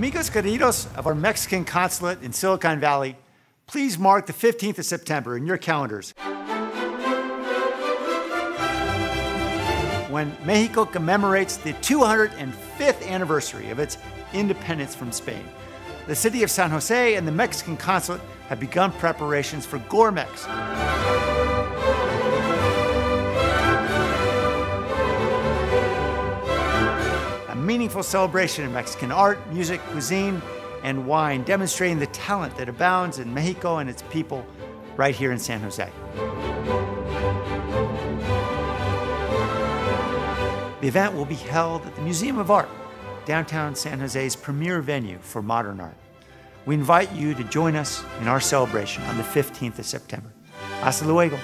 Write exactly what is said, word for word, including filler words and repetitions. Amigos queridos of our Mexican consulate in Silicon Valley, please mark the fifteenth of September in your calendars when Mexico commemorates the two hundred fifth anniversary of its independence from Spain. The city of San Jose and the Mexican consulate have begun preparations for GOURMEX. Meaningful celebration of Mexican art, music, cuisine, and wine, demonstrating the talent that abounds in Mexico and its people right here in San Jose. The event will be held at the Museum of Art, downtown San Jose's premier venue for modern art. We invite you to join us in our celebration on the fifteenth of September. Hasta luego.